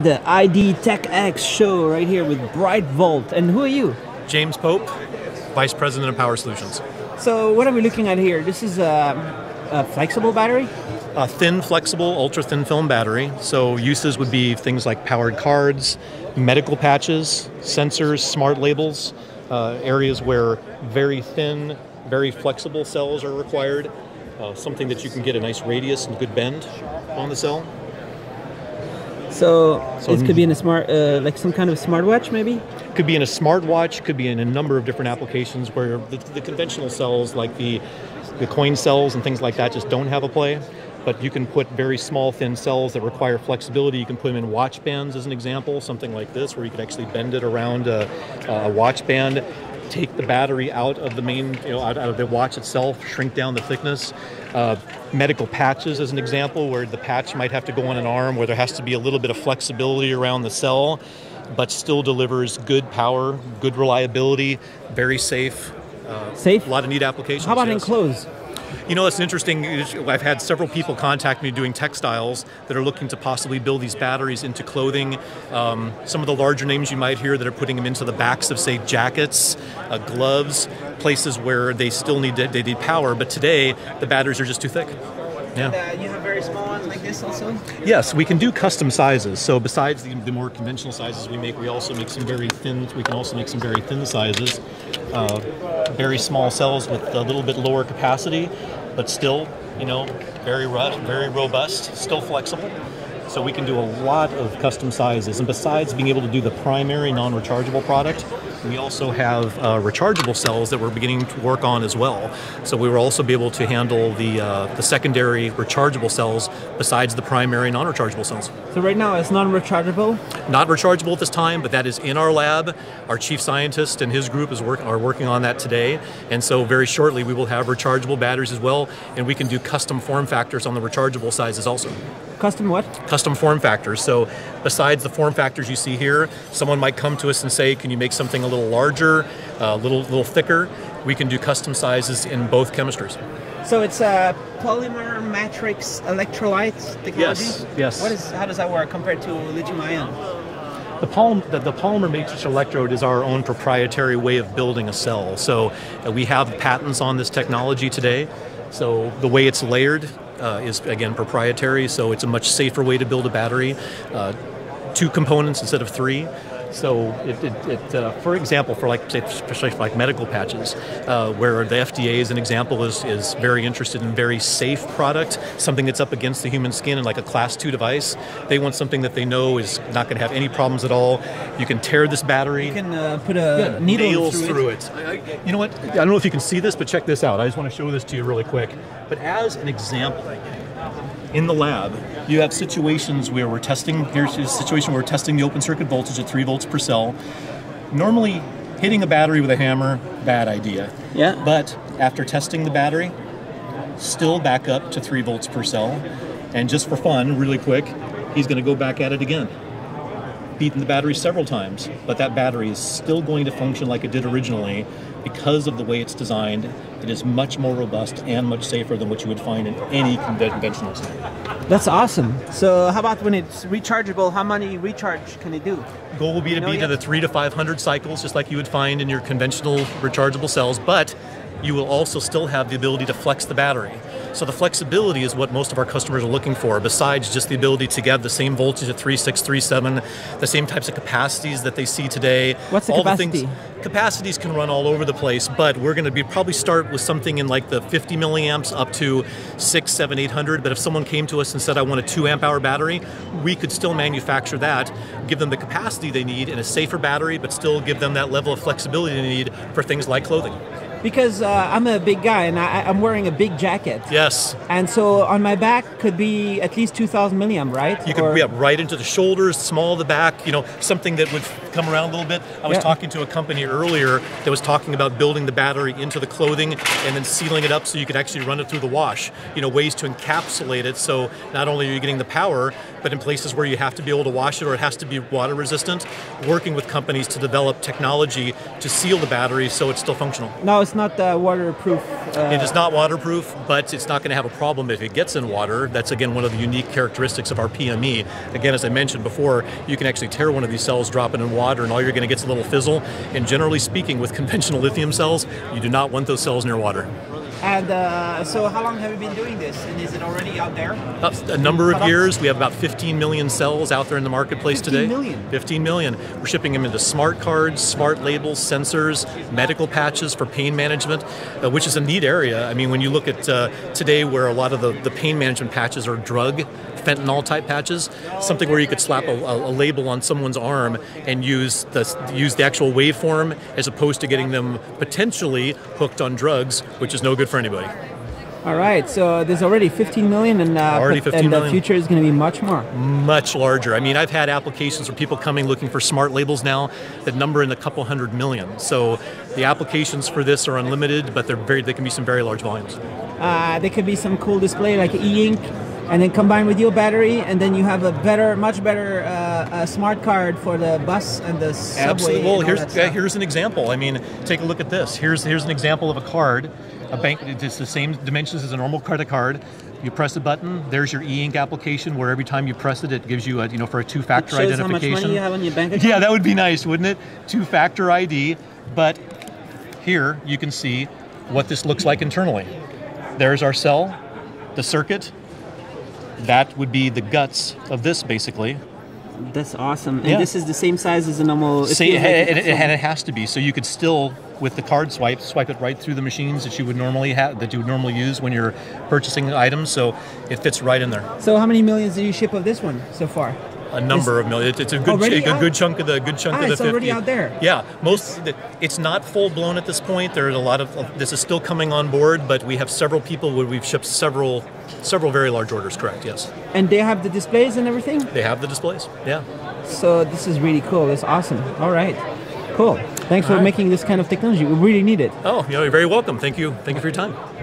The ID Tech X show right here with BrightVolt. And who are you? James Pope, Vice President of Power Solutions. So what are we looking at here? This is a flexible battery? A thin, flexible, ultra-thin film battery. So uses would be things like powered cards, medical patches, sensors, smart labels, areas where very thin, very flexible cells are required. Something that you can get a nice radius and good bend on the cell. So this could be in a smart, like some kind of smartwatch, maybe? Could be in a smartwatch, could be in a number of different applications where the conventional cells, like the coin cells and things like that, just don't have a play. But you can put very small, thin cells that require flexibility. You can put them in watch bands, as an example, something like this, where you could actually bend it around a watch band, take the battery out of the main, out of the watch itself, shrink down the thickness. Medical patches, as an example, where the patch might have to go on an arm, where there has to be a little bit of flexibility around the cell, but still delivers good power, good reliability, very safe. Safe? A lot of neat applications. How about enclosed? You know, that's interesting. I've had several people contact me doing textiles that are looking to possibly build these batteries into clothing. Some of the larger names you might hear that are putting them into the backs of, say, jackets, gloves, places where they still need power. But today, the batteries are just too thick. Yeah. And you have very small ones like this also? Yes, we can do custom sizes. So besides the more conventional sizes we make, we also make some very thin. We can also make some very thin sizes, very small cells with a little bit lower capacity, but still, very robust, still flexible. So we can do a lot of custom sizes. And besides being able to do the primary non-rechargeable product, we also have rechargeable cells that we're beginning to work on as well. So we will also be able to handle the secondary rechargeable cells besides the primary non-rechargeable cells. So right now it's non-rechargeable? Not rechargeable at this time, but that is in our lab. Our chief scientist and his group are working on that today. And so very shortly we will have rechargeable batteries as well, and we can do custom form factors on the rechargeable sizes also. Custom what? Custom form factors. So besides the form factors you see here, someone might come to us and say, can you make something a little larger, a little thicker? We can do custom sizes in both chemistries. So it's a polymer matrix electrolyte technology? Yes, yes. How does that work compared to lithium ion? The polymer matrix electrode is our own proprietary way of building a cell. So we have patents on this technology today. So the way it's layered is, again, proprietary. So it's a much safer way to build a battery. 2 components instead of 3. So, for example, especially for medical patches, where the FDA, as an example, is very interested in very safe product, something that's up against the human skin and like a class 2 device. They want something that they know is not going to have any problems at all. You can tear this battery. You can put a needle through it. You know what? I don't know if you can see this, but check this out. I just want to show this to you really quick. But as an example, in the lab, you have situations where we're testing, here's a situation where we're testing the open circuit voltage at 3 volts per cell. Normally, hitting a battery with a hammer, bad idea. Yeah. But after testing the battery, still back up to 3 volts per cell. And just for fun, really quick, he's gonna go back at it again. Beaten the battery several times, but that battery is still going to function like it did originally because of the way it's designed. It is much more robust and much safer than what you would find in any conventional cell. That's awesome. So how about when it's rechargeable, how many recharge can it do? Goal will be to the 300 to 500 cycles, just like you would find in your conventional rechargeable cells, but you will also still have the ability to flex the battery. So the flexibility is what most of our customers are looking for, besides just the ability to get the same voltage at 3.6, 3.7, the same types of capacities that they see today. What's the capacity? Capacities can run all over the place, but we're going to probably start with something in like the 50 milliamps up to 6, 7, 800. But if someone came to us and said, I want a 2 amp hour battery, we could still manufacture that, give them the capacity they need in a safer battery, but still give them that level of flexibility they need for things like clothing. Because I'm a big guy and I'm wearing a big jacket. Yes. And so on my back could be at least 2,000 milliamp, right? You could be up right into the shoulders, small the back, something that would come around a little bit. I was talking to a company earlier that was talking about building the battery into the clothing and then sealing it up so you could actually run it through the wash. Ways to encapsulate it so not only are you getting the power, but in places where you have to be able to wash it or it has to be water resistant, working with companies to develop technology to seal the battery so it's still functional. Now, it's not waterproof. It is not waterproof, but it's not going to have a problem if it gets in water. That's, again, one of the unique characteristics of our PME. Again, as I mentioned before, you can actually tear one of these cells, drop it in water, and all you're going to get is a little fizzle. And generally speaking, with conventional lithium cells, you do not want those cells near water. And so how long have you been doing this, and is it already out there? A number of years. We have about 15 million cells out there in the marketplace today. 15 million. We're shipping them into smart cards, smart labels, sensors, medical patches for pain management, which is a neat area. I mean, when you look at today where a lot of the pain management patches are drug, fentanyl type patches, something where you could slap a label on someone's arm and use the actual waveform as opposed to getting them potentially hooked on drugs, which is no good for anybody. All right, so there's already 15 million, and the future is going to be much more. Much larger. I mean, I've had applications where people coming looking for smart labels now that number in the couple hundred million. So the applications for this are unlimited, but they can be some very large volumes. There could be some cool display like e-ink, and then combined with your battery, and then you have a better, much better smart card for the bus and the subway. Absolutely. Well, here's an example. I mean, take a look at this. Here's an example of a card. A bank, it's the same dimensions as a normal credit card. You press a button, there's your e-ink application where every time you press it, it gives you, for a two-factor identification. How much money you have on your bank account? Yeah, that would be nice, wouldn't it? Two-factor ID, but here you can see what this looks like internally. There's our cell, the circuit. That would be the guts of this, basically. That's awesome. And this is the same size as a normal... and it has to be, so you could still... with the card swipe it right through the machines that you would normally have, that you would normally use when you're purchasing items, so it fits right in there. So how many millions did you ship of this one so far? A number of millions. It's a good chunk of the 50. It's already out there. Yeah, it's not full blown at this point. There's a lot of this is still coming on board, but we have several people where we've shipped several very large orders. Correct. Yes. And they have the displays and everything. They have the displays. Yeah. So this is really cool. It's awesome. All right. Cool. Thanks for making this kind of technology. We really need it. Oh, you're very welcome. Thank you. Thank you for your time.